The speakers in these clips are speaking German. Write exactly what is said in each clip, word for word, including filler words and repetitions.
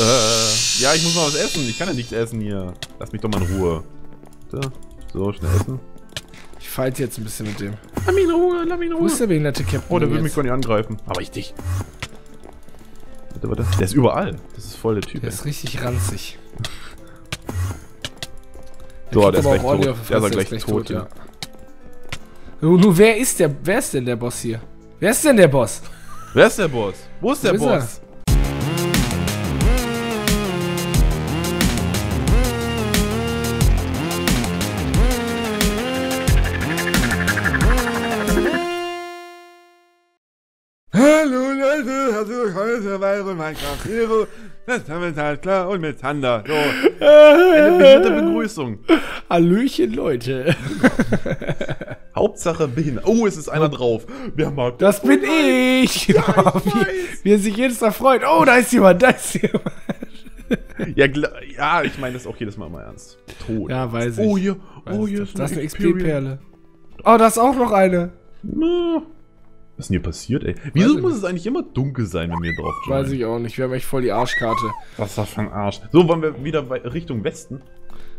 Äh, ja, ich muss mal was essen. Ich kann ja nichts essen hier. Lass mich doch mal in Ruhe. So, schnell essen. Ich fight jetzt ein bisschen mit dem. Lass mich in Ruhe, lass mich in Ruhe. Wo ist der behinderte Captain? Oh, der will mich gar nicht angreifen. Aber ich dich. Warte, warte. Der ist überall. Das ist voll der Typ. Der ey. Ist richtig ranzig. Der so, der ist gleich tot. Der, der ist ja gleich, gleich tot, tot ja. ja. Nur, nur wer ist der, wer ist denn der Boss hier? Wer ist denn der Boss? Wer ist der Boss? Wo ist der Wo Boss? Ist Hallo Leute, herzlich willkommen zu weiteren Minecraft Hero. Das haben wir halt klar und mit Thunder. So, eine behinderte Begrüßung. Hallöchen Leute. Hauptsache behindert. Oh, es ist einer drauf. Wir haben das bin rein. Ich. Ja, ich wie, wie er sich jedes Mal freut. Oh, da ist jemand, da ist jemand. Ja, ja ich meine das auch jedes Mal mal ernst. Tot. Ja, weiß ich. Oh, hier, oh, hier ist das eine X P-Perle. Oh, da ist auch noch eine. Na. Was ist denn hier passiert, ey? Wieso weiß muss es eigentlich immer dunkel sein, wenn wir drauf sind? Weiß ich auch nicht. Wir haben echt voll die Arschkarte. Was ist das für ein Arsch? So, wollen wir wieder Richtung Westen?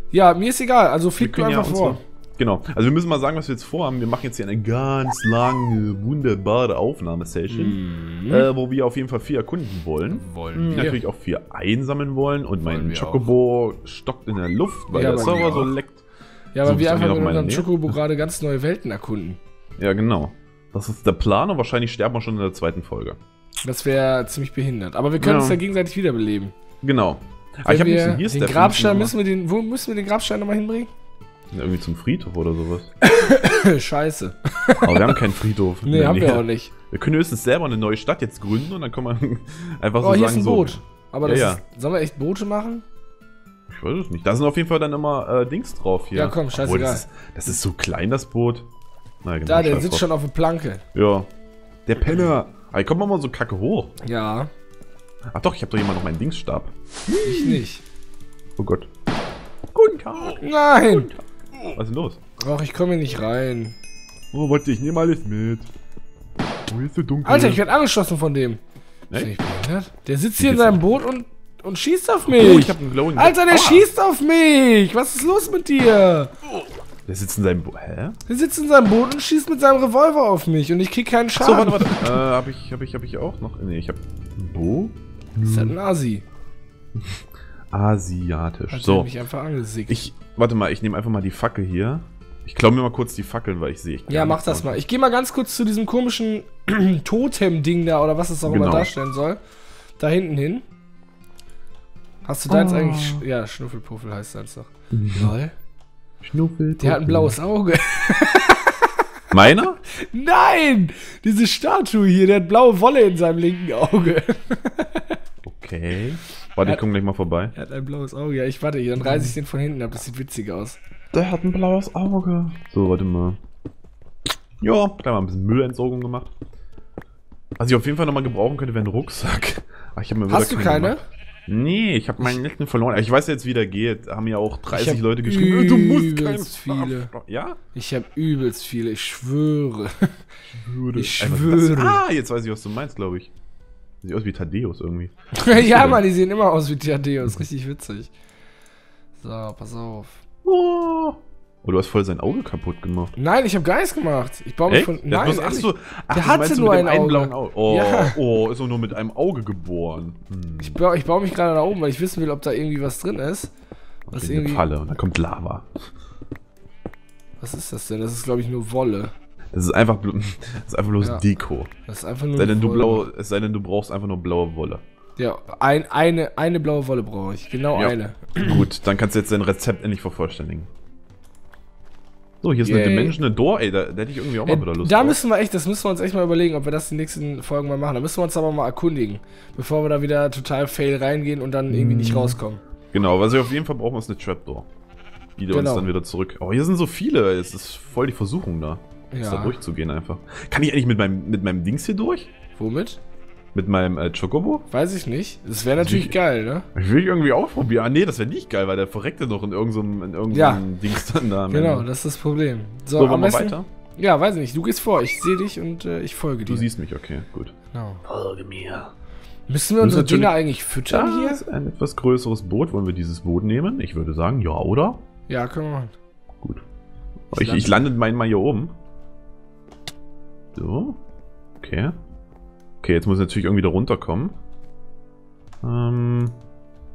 Ja, mir ist egal. Also fliegt einfach ja vor. Mal, genau. Also wir müssen mal sagen, was wir jetzt vorhaben. Wir machen jetzt hier eine ganz lange, wunderbare Aufnahmesession, mhm. äh, wo wir auf jeden Fall viel erkunden wollen. Wollen wir. Natürlich auch viel einsammeln wollen. Und mein Chocobo auch. Stockt in der Luft, weil ja, der Server so leckt. Ja, aber so, wir einfach mit unserem Chocobo gerade ganz neue Welten erkunden. Ja, genau. Das ist der Plan und wahrscheinlich sterben wir schon in der zweiten Folge. Das wäre ziemlich behindert. Aber wir können ja. uns ja gegenseitig wiederbeleben. Genau. Aber ich hab ein bisschen hier den Grabstein müssen wir den, wo müssen wir den Grabstein nochmal hinbringen? Ja, irgendwie zum Friedhof oder sowas. Scheiße. Aber wir haben keinen Friedhof. Nee, nee haben nee. wir auch nicht. Wir können höchstens selber eine neue Stadt jetzt gründen und dann kann man einfach oh, so hier sagen. Oh, hier ist ein so, Boot. Aber das ja, ja. Ist, sollen wir echt Boote machen? Ich weiß es nicht. Da sind auf jeden Fall dann immer äh, Dings drauf hier. Ja komm, scheißegal. Obwohl, das, ist, das ist so klein, das Boot. Na, genau, da, der sitzt drauf. Schon auf der Planke. Ja. Der Penner. Ey, komm mal so kacke hoch. Ja. Ach doch, ich hab doch jemand noch meinen Dingsstab. Ich nicht. Oh Gott. Guten Tag. Nein. Guten Tag. Was ist denn los? Ach, ich komme hier nicht rein. Oh, wollte ich, nehme alles mit. Oh, hier ist so dunkel. Alter, ich werde angeschossen von dem. Ne? Der sitzt hier in seinem Boot und, und schießt auf mich. Oh, ich hab einen Glowing. Alter, der ah. schießt auf mich. Was ist los mit dir? Oh. Der sitzt in seinem Boot. Hä? Der sitzt in seinem Boot und schießt mit seinem Revolver auf mich und ich krieg keinen Schaden. So, warte, warte. äh, hab ich, hab ich, hab ich auch noch. Ne, ich hab. Bo? Das ist halt ein Asi. Asiatisch. Hat so. Der mich einfach angesickt. Ich. Warte mal, ich nehme einfach mal die Fackel hier. Ich klaue mir mal kurz die Fackeln, weil ich sehe. Ja, mach das mal. Ich gehe mal ganz kurz zu diesem komischen Totem-Ding da oder was es auch genau. immer darstellen soll. Da hinten hin. Hast du oh. deins eigentlich. Ja, Schnuffelpuffel heißt das doch. Lol. Schnuffel. Der hat ein blaues Auge. Meiner? Nein! Diese Statue hier, der hat blaue Wolle in seinem linken Auge. Okay. Warte, ich komm gleich mal vorbei. Er hat ein blaues Auge. Ja, ich warte, dann reiße ich den von hinten ab. Das sieht witzig aus. Der hat ein blaues Auge. So, warte mal. Ja, da haben wir ein bisschen Müllentsorgung gemacht. Was ich auf jeden Fall nochmal gebrauchen könnte, wäre ein Rucksack. Ach, ich hab mir wieder Hast du keine? Gemacht. Nee, ich habe meinen letzten verloren. Ich weiß jetzt, wie der geht. Haben ja auch dreißig Leute geschrieben. Du musst keinen viele. Ja? Ich habe übelst viele. Ich schwöre. Schwöre. Ich schwöre. Ah, jetzt weiß ich, was du meinst, glaube ich. Sieht aus wie Thaddeus irgendwie. Ja, Mann, die sehen immer aus wie Thaddeus. Richtig witzig. So, pass auf. Oh. Oh, du hast voll sein Auge kaputt gemacht. Nein, ich habe gar nichts gemacht. Ich baue mich von. Nein, bloß, ach so, ach, der hatte nur ein Auge. Blauen Auge. Oh, ja. oh, ist doch nur mit einem Auge geboren. Hm. Ich, baue, ich baue mich gerade nach oben, weil ich wissen will, ob da irgendwie was drin ist. Was ist irgendwie... eine Falle und da kommt Lava. Was ist das denn? Das ist, glaube ich, nur Wolle. Das ist einfach, das ist einfach bloß ja. Deko. Das ist einfach nur sei denn, du blau, es sei denn, du brauchst einfach nur blaue Wolle. Ja, ein, eine, eine blaue Wolle brauche ich. Genau ja. eine. Gut, dann kannst du jetzt dein Rezept endlich vervollständigen. So, hier ist Yay. eine Dimension, eine Door, ey, da, da hätte ich irgendwie auch mal wieder Lust. Da drauf. müssen wir echt, das müssen wir uns echt mal überlegen, ob wir das in den nächsten Folgen mal machen. Da müssen wir uns aber mal erkundigen, bevor wir da wieder total fail reingehen und dann irgendwie mm. nicht rauskommen. Genau, was wir auf jeden Fall brauchen, ist eine Trapdoor. Die genau. uns dann wieder zurück. Oh, hier sind so viele, es ist voll die Versuchung da. Ja. Da durchzugehen einfach. Kann ich eigentlich mit meinem, mit meinem Dings hier durch? Womit? Mit meinem äh, Chocobo? Weiß ich nicht. Das wäre natürlich ich, geil, ne? Ich will irgendwie auch probieren. Ah, nee, das wäre nicht geil, weil der verreckt ja noch in irgendeinem in irgendeinem ja. Dings dann da. Genau, das ist das Problem. So, so wollen wir weiter? Ja, weiß ich nicht. Du gehst vor. Ich sehe dich und äh, ich folge dir. Du siehst mich, okay. Gut. Genau. Folge mir. Müssen wir unsere Dinger eigentlich füttern ja, hier? Das ist ein etwas größeres Boot. Wollen wir dieses Boot nehmen? Ich würde sagen, ja, oder? Ja, können wir machen. Gut. Ich, ich, lande. ich lande mein mal hier oben. So. Okay. Okay, jetzt muss ich natürlich irgendwie da runterkommen. Ähm,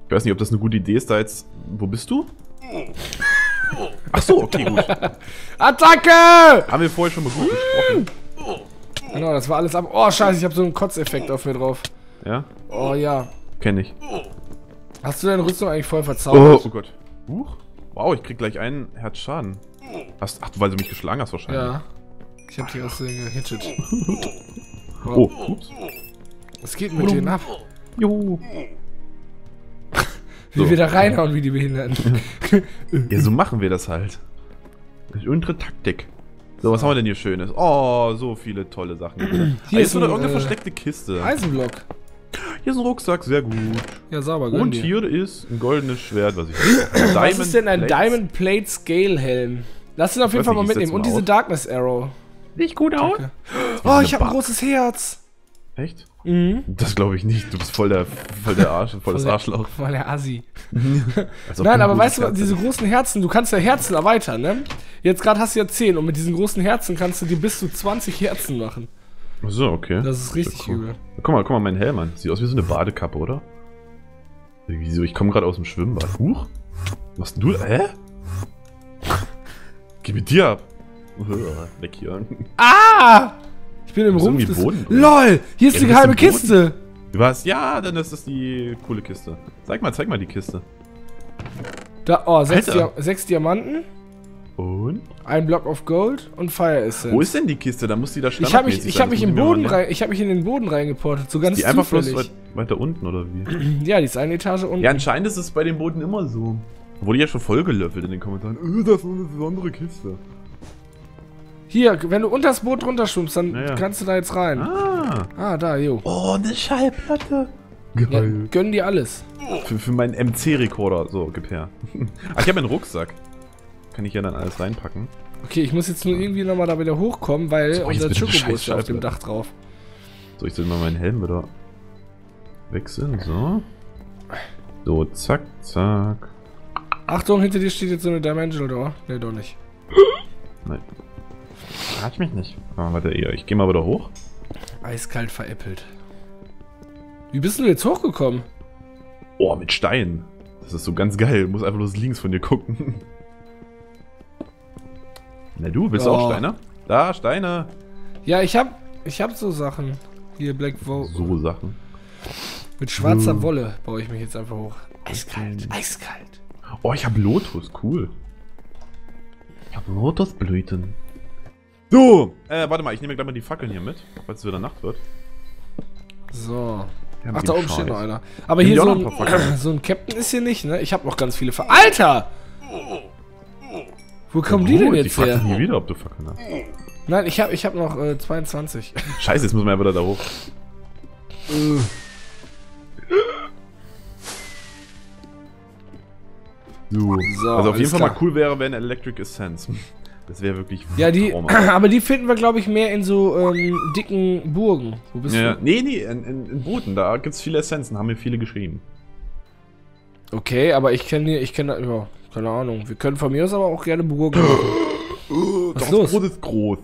ich weiß nicht, ob das eine gute Idee ist, da jetzt... Wo bist du? Ach so, okay, gut. Attacke! Haben wir vorher schon mal gut gesprochen. Genau, das war alles ab... Oh, scheiße, ich habe so einen Kotzeffekt auf mir drauf. Ja? Oh ja. Kenn ich. Hast du deine Rüstung eigentlich voll verzaubert? Oh, oh Gott. Huch. Wow, ich krieg gleich einen Herzschaden. Hast, ach, weil du mich geschlagen hast wahrscheinlich. Ja. Ich hab dich aus dem gehittet. Oh, ups. Was geht mit denen ab? Jo. Wie so. Wir da reinhauen wie die Behinderten. Ja, so machen wir das halt. Das ist unsere Taktik. So, was haben wir denn hier Schönes? Oh, so viele tolle Sachen. Hier, hier ist so eine irgendeine äh, versteckte Kiste. Eisenblock. Hier ist ein Rucksack, sehr gut. Ja, sauber. Und dir. Hier ist ein goldenes Schwert, was ich... Was ist denn ein Plates? Diamond Plate Scale Helm? Lass ihn auf jeden Fall nicht, mal mitnehmen. Mal und diese auf. Darkness Arrow. Nicht gut aus. Oh, ich habe ein großes Herz. Echt? Mhm. Das glaube ich nicht. Du bist voll der, voll der Arsch, voll, voll das Arschloch. Voll der Assi. Nein, aber weißt du, diese großen Herzen, du kannst ja Herzen erweitern, ne? Jetzt gerade hast du ja zehn und mit diesen großen Herzen kannst du dir bis zu zwanzig Herzen machen. Ach so, okay. Das ist richtig übel. Ja, cool. Guck mal, guck mal, mein Helm an. Sieht aus wie so eine Badekappe, oder? Wieso? Ich komme gerade aus dem Schwimmbad. Huch? Was du? Hä? Geh mit dir ab. Weg hier. Ah! Ich bin im Rumpf des... Boden, LOL! Hier ist ja, die geheime Kiste! Was? Ja, dann ist das die coole Kiste. Zeig mal, zeig mal die Kiste. Da, oh, sechs, Dia sechs Diamanten. Und? Ein Block of Gold und Fire Essence. Wo ist denn die Kiste? Da muss die da stehen. Ich habe mich, ich hab mich, im Boden rein, ich hab mich in den Boden reingeportet, so ganz die zufällig. Die einfach bloß weit, weiter unten, oder wie? Ja, die ist eine Etage unten. Ja, anscheinend ist es bei den Booten immer so. Wurde ja schon vollgelöffelt in den Kommentaren. Öh, das ist eine besondere Kiste. Hier, wenn du unter das Boot runterschwimmst, dann ja, ja. kannst du da jetzt rein. Ah, ah da, jo. Oh, eine Schallplatte. Geil. Ja, gönn dir alles. Für, für meinen M C-Rekorder. So, gib her. Ah, ich habe einen Rucksack. Kann ich ja dann alles reinpacken. Okay, ich muss jetzt nur ja. irgendwie nochmal da wieder hochkommen, weil so, unser Chocobo ist auf dem Dach drauf. So, ich soll mal meinen Helm wieder wechseln. So. So, zack, zack. Achtung, hinter dir steht jetzt so eine Dimensional Door. Nee, doch nicht. Nein. Hat mich nicht. Ah, warte, ich gehe mal wieder hoch. Eiskalt veräppelt. Wie bist du jetzt hochgekommen? Oh, mit Stein. Das ist so ganz geil. Muss einfach bloß links von dir gucken. Na du, willst oh. du auch Steine? Da, Steine. Ja, ich hab, ich hab so Sachen. Hier, Black Vogue. So Sachen. Mit schwarzer so. Wolle baue ich mich jetzt einfach hoch. Eiskalt, eiskalt. Oh, ich hab Lotus, cool. Ich hab Lotusblüten. So, äh, warte mal, ich nehme gleich mal die Fackeln hier mit, falls es wieder Nacht wird. So. Ja, ach, da oben Scheiß. steht noch einer. Aber ich hier so ein, ein so ein Captain ist hier nicht, ne? Ich habe noch ganz viele Fackeln. Alter! Wo kommen oh, die denn jetzt die Fackeln her? Ich nie wieder, ob du Fackeln hast. Nein, ich habe ich hab noch äh, zweiundzwanzig. Scheiße, jetzt müssen wir ja wieder da hoch. So. So, also auf jeden Fall klar. mal cool wäre, wenn Electric Essence. Das wäre wirklich... Ja, die, aber die finden wir, glaube ich, mehr in so ähm, dicken Burgen. Wo bist ja, du? Nee, nee, in, in, in Booten. Da gibt es viele Essenzen, haben mir viele geschrieben. Okay, aber ich kenne... Ich kenne... Ja, keine Ahnung. Wir können von mir aus aber auch gerne Burgen machen. Was ist los? Das Brot ist groß.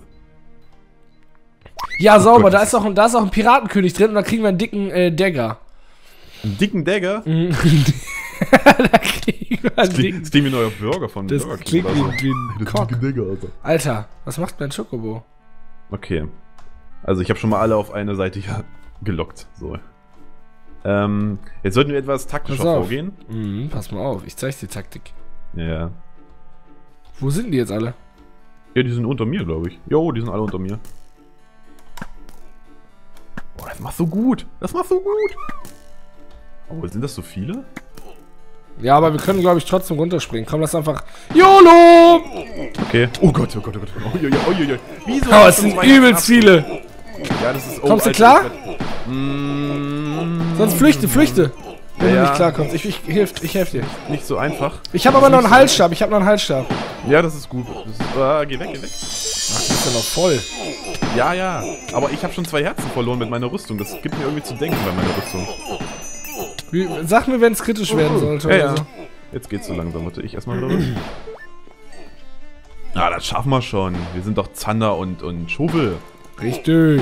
Ja, oh sauber. Gott. Da ist auch, da ist auch ein Piratenkönig drin und da kriegen wir einen dicken äh, Dagger. Einen dicken Dagger? Mhm. Da kriegen wir einen dicken... Das klingt wie ein neuer Burger von Das Burger klingt King, also. wie ein Cock. Digger, Alter. Alter, was macht mein Chocobo? Okay. Also ich habe schon mal alle auf eine Seite gelockt. So. Ähm, jetzt sollten wir etwas taktischer vorgehen. Mhm, pass mal auf, ich zeige dir Taktik. Ja. Wo sind die jetzt alle? Ja, die sind unter mir, glaube ich. Jo, die sind alle unter mir. Boah, das macht so gut. Das macht so gut. Oh, sind das so viele? Ja, aber wir können, glaube ich, trotzdem runterspringen. Komm, lass einfach... YOLO! Okay. Oh Gott, oh Gott, oh Gott. Oh, oh, oh, oh, oh. Wieso? Oh, es sind übelst viele. Ja, das ist... Oh, kommst du klar? Mm. Sonst flüchte, flüchte. Wenn ja, du nicht klarkommst. Ich, ich, ich helfe ich helf dir. Nicht so einfach. Ich habe aber noch einen Halsstab. Ich habe noch einen Halsstab. Ja, das ist gut. Das ist, ah, geh weg, geh weg. Ach, das ist ja noch voll. Ja, ja. Aber ich habe schon zwei Herzen verloren mit meiner Rüstung. Das gibt mir irgendwie zu denken bei meiner Rüstung. Wie, sag mir, wenn es kritisch werden sollte. Ja, ja. So. Jetzt geht's so langsam, Leute. Ich erstmal wieder. Na, das schaffen wir schon. Wir sind doch Zander und, und Schubbel. Richtig.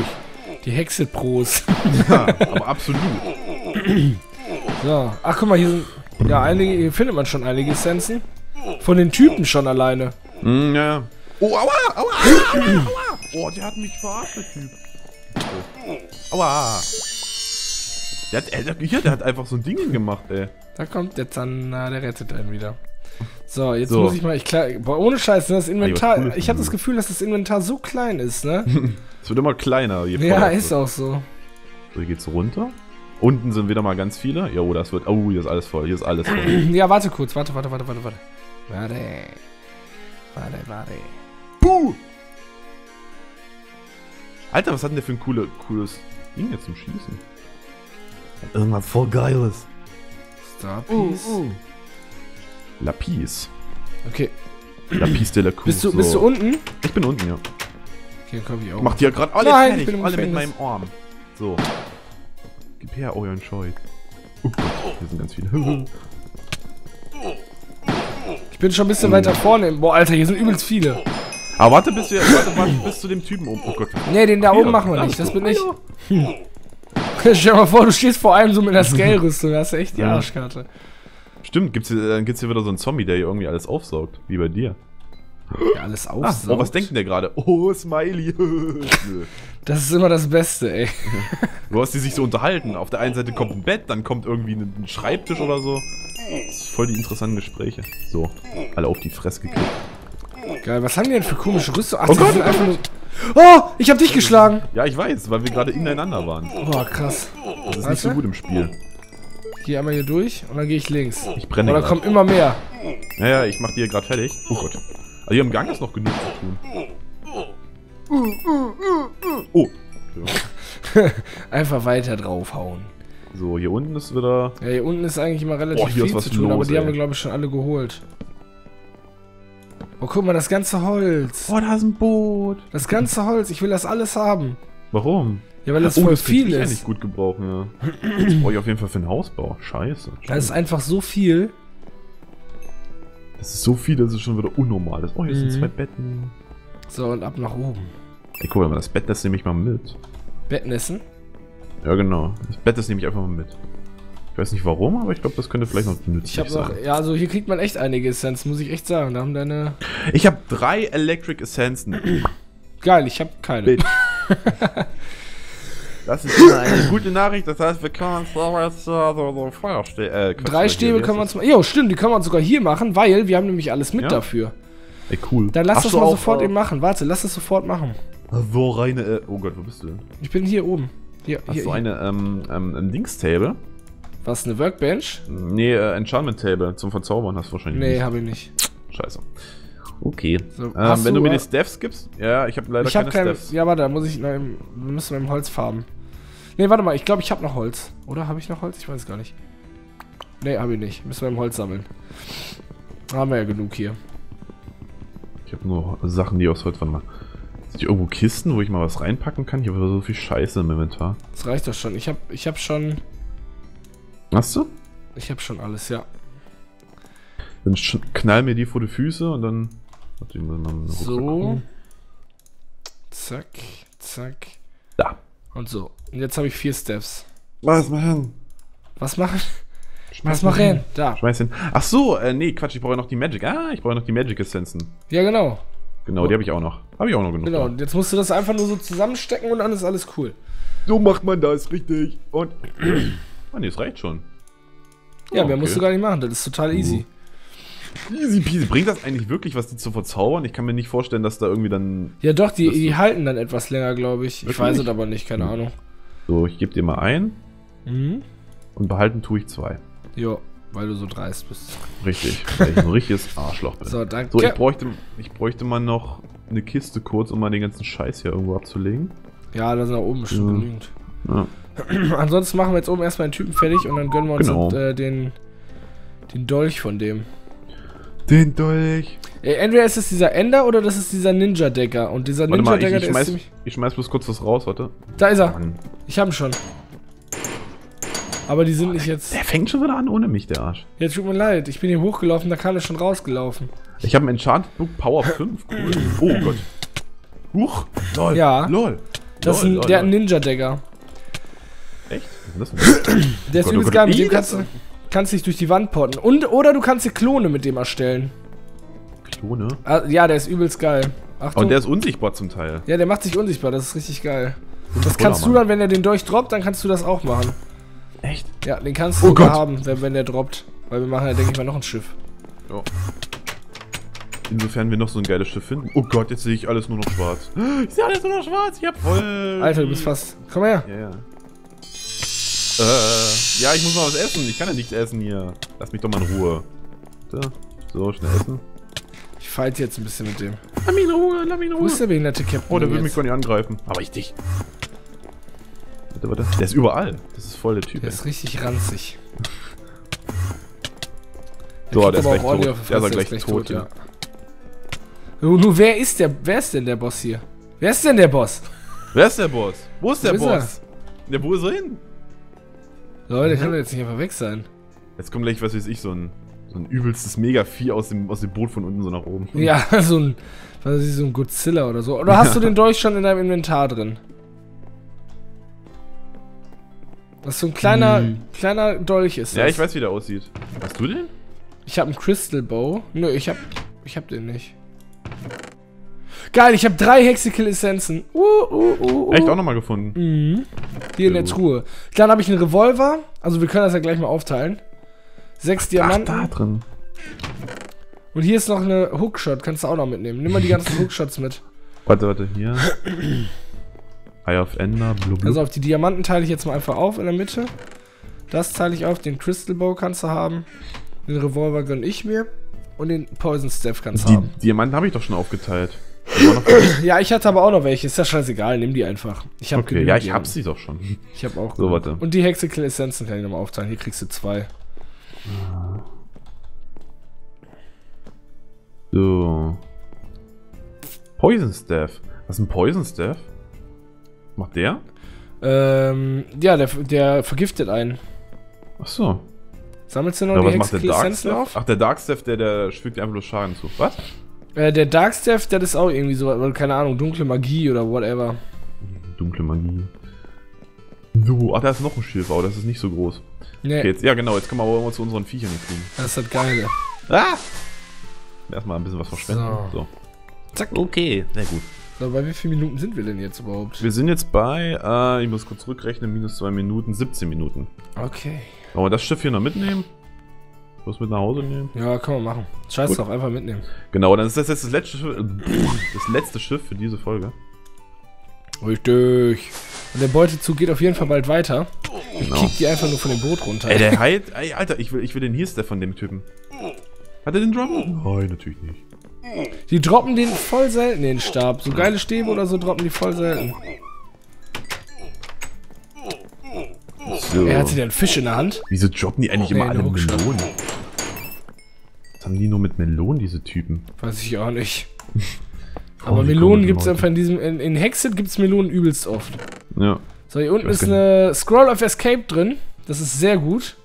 Die Hexe-Pros. Ja, aber absolut. So. Ach, guck mal, hier sind... Ja, einige, hier findet man schon einige Essenzen. Von den Typen schon alleine. Mm, ja, ja. Oh, aua, aua, aua, aua, aua. Oh, der hat mich verarscht, der Typ. Oh. Aua. Der hat, der, hier, der hat einfach so ein Ding gemacht, ey. Da kommt der Zander, der rettet einen wieder. So, jetzt so. muss ich mal, ich klar, boah, ohne Scheiß, das Inventar, ja, ich habe das Gefühl, dass das Inventar so klein ist, ne? Es wird immer kleiner. Je ja, ist wird. auch so. So, hier geht's runter. Unten sind wieder mal ganz viele. Jo, das wird, oh, hier ist alles voll, hier ist alles voll. Ja, warte kurz, warte, warte, warte, warte, warte. Warte, warte, warte. Puh! Alter, was hat denn der für ein coole, cooles Ding jetzt zum Schießen? Irgendwas voll Geiles. Starpiece. Uh, uh. Lapis. Okay. Lapis de la Coupe. Bist du, so. bist du unten? Ich bin unten, ja. Okay, dann komm ich auch. Mach die ja gerade alle Nein, fertig, alle mit meinem Arm. So. Gib her euren Scheu. Oh Gott, hier sind ganz viele. Ich bin schon ein bisschen oh. weiter vorne. Boah, Alter, hier sind übelst viele. Aber warte bis, wir, warte, warte, bis zu dem Typen oben. Oh Gott. Nee, den da oben machen wir nicht. Das bin ich. Hm. Stell dir mal vor, du stehst vor allem so mit einer Scale-Rüstung. Das ist echt die ja. Arschkarte. Stimmt, gibt's hier, dann gibt's hier wieder so einen Zombie, der hier irgendwie alles aufsaugt. Wie bei dir. Der alles aufsaugt? Ah, oh, was denkt denn der gerade? Oh, Smiley. Das ist immer das Beste, ey. Du hast die sich so unterhalten. Auf der einen Seite kommt ein Bett, dann kommt irgendwie ein Schreibtisch oder so. Das ist voll die interessanten Gespräche. So, alle auf die Fresse gekriegt. Geil, was haben die denn für komische Rüstung? Ach, oh Gott, einfach nur... Oh, ich hab dich geschlagen. Ja, ich weiß, weil wir gerade ineinander waren. Oh, krass. Das ist nicht so gut im Spiel. Ich gehe einmal hier durch und dann gehe ich links. Ich brenne. Oder kommen immer mehr. Naja, ich mache die hier gerade fertig. Oh Gott. Also hier im Gang ist noch genug zu tun. Oh. Einfach weiter draufhauen. So, hier unten ist wieder... Ja, hier unten ist eigentlich immer relativ oh, viel zu tun, los, aber die ey. haben wir, glaube ich, schon alle geholt. Oh, guck mal, das ganze Holz. Oh, da ist ein Boot. Das ganze Holz, ich will das alles haben. Warum? Ja, weil das oh, voll das viel ist. Nicht gut gebrauchen, ja. Das brauche ich auf jeden Fall für den Hausbau. Scheiße. Scheiße. Das ist einfach so viel. Das ist so viel, dass es schon wieder unnormal ist. Oh, hier mhm. sind zwei Betten. So, und ab nach oben. Ey, guck mal, das Bettnest nehme ich mal mit. Bettnessen? Ja, genau. Das Bettnest nehme ich einfach mal mit. Ich weiß nicht warum, aber ich glaube, das könnte vielleicht noch nützlich ich sein. Noch, ja, also hier kriegt man echt einige Essenz, muss ich echt sagen. Da haben deine... Ich habe drei Electric Essenzen. Geil, ich habe keine. Das ist eine gute Nachricht, das heißt, wir können uns so, so, so Feuerstäbe... Äh, Drei Stäbe hier, können wir uns... Jo, stimmt, die können wir uns sogar hier machen, weil wir haben nämlich alles mit ja. dafür. Ey, cool. Dann lass Ach, das mal auch, sofort äh, eben machen. Warte, lass das sofort machen. So reine... Äh, oh Gott, wo bist du denn? Ich bin hier oben. Hier, Hast hier, du hier. eine ähm, ähm, Dings-Table? Was, eine Workbench? Nee, äh, Enchantment-Table. Zum Verzaubern hast du wahrscheinlich nee, nicht. Nee, habe ich nicht. Scheiße. Okay. So, ähm, wenn du, du mir die Staffs gibst... Ja, ich habe leider ich keine hab kein, Staffs. Ja, warte, da muss ich... Na, wir müssen mit dem Holz farben. Ne, warte mal, ich glaube, ich habe noch Holz. Oder habe ich noch Holz? Ich weiß es gar nicht. Ne, habe ich nicht. Müssen wir im Holz sammeln. Da haben wir ja genug hier. Ich habe nur Sachen, die aus Holz waren. Sind hier irgendwo Kisten, wo ich mal was reinpacken kann? Hier habe so viel Scheiße im Inventar. Das reicht doch schon. Ich habe ich hab schon... Hast du? Ich habe schon alles, ja. Dann knall mir die vor die Füße und dann... Warte, ich muss mal so. Zack, zack. Da. Und so. Und jetzt habe ich vier Steps. Was machen? Was machen? Schmeiß Was machen? Hin. Da. Schmeiß hin. Ach so, äh, nee, Quatsch, ich brauche ja noch die Magic. Ah, ich brauche ja noch die Magic Essenzen. Ja, genau. Genau, oh. die habe ich auch noch. Habe ich auch noch genug. Genau, und jetzt musst du das einfach nur so zusammenstecken und dann ist alles cool. So macht man das, richtig. Und... Oh, nee, das reicht schon. Ja, oh, mehr okay. musst du gar nicht machen, das ist total easy. Uh. Easy peasy. Bringt das eigentlich wirklich was, die zu verzaubern? Ich kann mir nicht vorstellen, dass da irgendwie dann... Ja doch, die, die halten dann etwas länger, glaube ich. Wirklich? Ich weiß es aber nicht, keine mhm. Ahnung. So, ich gebe dir mal ein. Mhm. Und behalten tue ich zwei. Jo, weil du so dreist bist. Richtig, weil ich ein richtiges Arschloch bin. So, danke. So, ich bräuchte, ich bräuchte mal noch eine Kiste kurz, um mal den ganzen Scheiß hier irgendwo abzulegen. Ja, da sind da oben bestimmt mhm. genügend. Ja. Ansonsten machen wir jetzt oben erstmal den Typen fertig und dann gönnen wir uns genau. mit, äh, den, den Dolch von dem. Den Dolch. Entweder ist es dieser Ender oder das ist dieser Ninja-Decker. Und dieser Ninja-Decker, der ist... Ich schmeiß bloß kurz was raus, warte. Da ist er. Mann. Ich hab ihn schon. Aber die sind oh, nicht der, jetzt... Der fängt schon wieder an ohne mich, der Arsch. Ja, tut mir leid. Ich bin hier hochgelaufen, da kann er schon rausgelaufen. Ich habe einen Enchanted Book Power fünf. Cool. Oh Gott. Huch. Lol. Ja. Lol. Das lol, ist ein, lol, der Ninja-Decker. Echt? Was ist das denn? Der ist übelst geil. Mit dem kannst du kannst dich durch die Wand potten. Und, oder du kannst dir Klone mit dem erstellen. Klone? Ah, ja, der ist übelst geil. Achtung. Und der ist unsichtbar zum Teil. Ja, der macht sich unsichtbar. Das ist richtig geil. Das, das kannst du dann, wenn er den durchdroppt, dann kannst du das auch machen. Echt? Ja, den kannst du oh sogar Gott. haben, wenn, wenn der droppt. Weil wir machen ja, denke ich mal, noch ein Schiff. Ja. Insofern wir noch so ein geiles Schiff finden. Oh Gott, jetzt sehe ich alles nur noch schwarz. Ich sehe alles nur noch schwarz. Ich hab voll... Alter, du bist fast... Komm her. Ja, ja. Äh, ja, ich muss mal was essen. Ich kann ja nichts essen hier. Lass mich doch mal in Ruhe. So, so schnell essen. Ich fight jetzt ein bisschen mit dem. Lass mich in Ruhe, lass mich in Ruhe. Wo ist der behinderte Captain? Oh, der will jetzt mich gar nicht angreifen. Aber ich dich. Warte, warte. Der ist überall. Das ist voll der Typ. Der ey. ist richtig ranzig. Der so, der ist gleich tot. Der ist, der ist gleich tot, tot ja. ja. Nur, nur wer ist der... Wer ist denn der Boss hier? Wer ist denn der Boss? Wer ist der Boss? Wo ist der wo Boss? Ist der wo ist er hin? Leute, mhm. kann doch jetzt nicht einfach weg sein. Jetzt kommt gleich, was weiß ich, so ein, so ein übelstes Mega-Vieh aus dem, aus dem Boot von unten so nach oben. Ja, so ein, was weiß ich, so ein Godzilla oder so. Oder hast du den Dolch schon in deinem Inventar drin? Was so ein kleiner, hm. kleiner Dolch ist. Ja, das. Ich weiß, wie der aussieht. Hast du den? Ich habe einen Crystal Bow. Nö, ich hab, ich hab den nicht. Geil, ich habe drei Hexical-Essenzen. Uh, uh, uh, uh. Echt auch nochmal gefunden. Mhm. Hier ja, in der gut. Truhe. Dann habe ich einen Revolver. Also wir können das ja gleich mal aufteilen. Sechs ach, Diamanten. Ach, da drin. Und hier ist noch eine Hookshot. Kannst du auch noch mitnehmen. Nimm mal die ganzen Hookshots mit. Warte, warte, hier. Eye of Ender, blub, blub. Also auf die Diamanten teile ich jetzt mal einfach auf in der Mitte. Das teile ich auf. Den Crystal Bow kannst du haben. Den Revolver gönne ich mir. Und den Poison Staff kannst du haben. Die Diamanten habe ich doch schon aufgeteilt. Ja, ich hatte aber auch noch welche. Ist ja scheißegal, nimm die einfach. Ich hab okay, ja, ich hab sie doch schon. Ich hab auch. So, warte. Und die Hexical Essenzen kann ich nochmal aufteilen. Hier kriegst du zwei. So. Poison Staff. Was ist ein Poison Staff? Macht der? Ähm, ja, der, der vergiftet einen. Ach so. Sammelst du noch die Hexical Essenzen auf? Ach, der Dark Staff, der, der schfügt dir einfach bloß Schaden zu. Was? Der Dark Staff, das ist auch irgendwie so, keine Ahnung, dunkle Magie oder whatever. Dunkle Magie. So, ach, da ist noch ein Schiff, aber das ist nicht so groß. Nee. Okay, jetzt, ja genau, jetzt kommen wir aber mal zu unseren Viechern fliegen. Das ist das Geile. Ah! Erstmal ein bisschen was verschwenden. So. So. Zack. Okay, sehr gut. So, bei wie vielen Minuten sind wir denn jetzt überhaupt? Wir sind jetzt bei, äh, ich muss kurz zurückrechnen, minus zwei Minuten, siebzehn Minuten. Okay. Wollen wir das Schiff hier noch mitnehmen? Was mit nach Hause nehmen? Ja, können wir machen. Scheiß drauf, einfach mitnehmen. Genau, dann ist das jetzt das letzte Schiff, das letzte Schiff für diese Folge. Richtig. Und der Beutezug geht auf jeden Fall bald weiter. Ich genau. kick die einfach nur von dem Boot runter. Ey, der heilt. Ey, Alter, ich will, ich will den Heal-Staff von dem Typen. Hat er den droppen? Nein, natürlich nicht. Die droppen den voll selten, den Stab. So geile Stäbe oder so droppen die voll selten. So. Er hatte ja einen Fisch in der Hand. Wieso droppen die eigentlich oh, immer nee, alle Melonen? Was haben die nur mit Melonen, diese Typen? Weiß ich auch nicht. Aber Melonen gibt es einfach in diesem... In, in Hexit gibt es Melonen übelst oft. Ja. So, hier unten ist eine Scroll of Escape drin. Das ist sehr gut.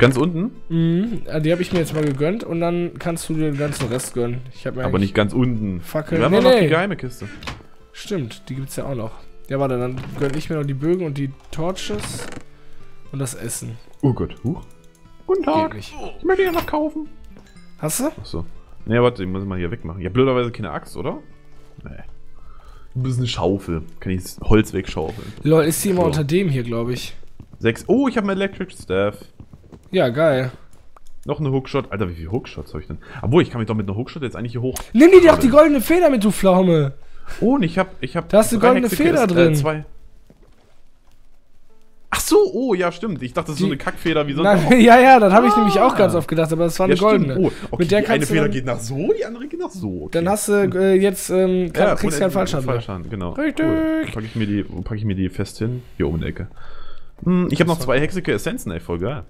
Ganz unten? Mhm, die habe ich mir jetzt mal gegönnt. Und dann kannst du dir den ganzen Rest gönnen. Ich hab mir aber nicht ganz unten. Fackel. Wir haben nee, noch nee. die geheime Kiste. Stimmt, die gibt es ja auch noch. Ja, warte, dann gönne ich mir noch die Bögen und die Torches und das Essen. Oh Gott, huch. Guten Tag. Ich möchte ja noch kaufen. Hast du? Achso. Ne, warte, ich muss mal hier wegmachen. Ja, blöderweise keine Axt, oder? Nee. Du bist eine Schaufel. Kann ich das Holz wegschaufeln. Lol, ist die immer so. unter dem hier, glaube ich. Sechs. Oh, ich habe einen Electric Staff. Ja, geil. Noch eine Hookshot. Alter, wie viele Hookshots habe ich denn? Obwohl, ich kann mich doch mit einer Hookshot jetzt eigentlich hier hoch... Nimm dir doch die goldene Feder mit, du Pflaume. Oh, und ich hab, ich hab... Da hast du goldene Feder drin. Äh, zwei. Ach so, oh, ja, stimmt. Ich dachte, das ist die, so eine Kackfeder wie sonst. Na, ja, ja, das habe ich ah. nämlich auch ganz oft gedacht, aber das war eine ja, goldene. Oh, okay, mit der die eine Feder dann, geht nach so, die andere geht nach so. Okay. Dann hast du äh, jetzt, ähm, kann, ja, kriegst du keinen Fallschaden. Fallschaden, genau. Richtig. Cool. Dann packe ich mir die, packe ich mir die fest hin. Hier oben in der Ecke. Hm, ich habe noch zwei Hexical Essenzen, ey, voll geil.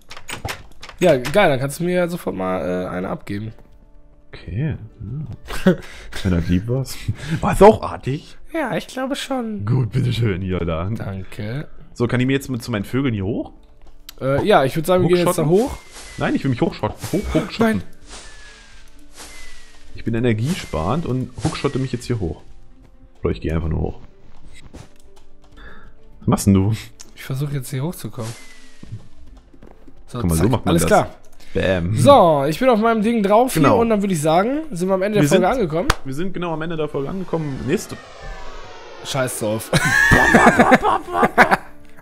Ja, geil, dann kannst du mir sofort mal äh, eine abgeben. Okay. Ja. Wenn er lieb war's. War es auch artig? Ja, ich glaube schon. Gut, bitteschön, Yola. Danke. So, kann ich mir jetzt mit zu meinen Vögeln hier hoch? Äh, ja, ich würde sagen, wir gehen jetzt da hoch. Nein, ich will mich hochschotten. Hoch, hochschotten. Nein. Ich bin energiesparend und hochschotte mich jetzt hier hoch. Oder ich gehe einfach nur hoch. Was machst denn du? Ich versuche jetzt hier hochzukommen. So, mal, so macht man alles das. Klar. Bam. So, ich bin auf meinem Ding drauf hier, genau. Und dann würde ich sagen, sind wir am Ende wir der Folge sind, angekommen. Wir sind genau am Ende der Folge angekommen. Nächste. Scheiß drauf.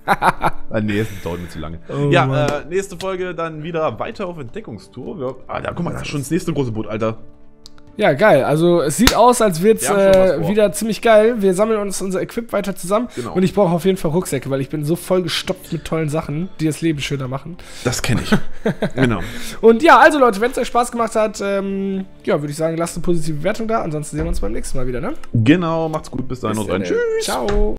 Ah, nee, es dauert mir zu lange. Oh, ja, äh, nächste Folge dann wieder weiter auf Entdeckungstour. Wir, Alter, guck mal, das ist schon das nächste große Boot, Alter. Ja, geil. Also es sieht aus, als wird es äh, wieder ziemlich geil. Wir sammeln uns unser Equip weiter zusammen. Genau. Und ich brauche auf jeden Fall Rucksäcke, weil ich bin so voll gestopft mit tollen Sachen, die das Leben schöner machen. Das kenne ich. Genau. Und ja, also Leute, wenn es euch Spaß gemacht hat, ähm, ja, würde ich sagen, lasst eine positive Bewertung da. Ansonsten sehen wir uns beim nächsten Mal wieder, ne? Genau, macht's gut. Bis dahin und rein. Tschüss. Ciao.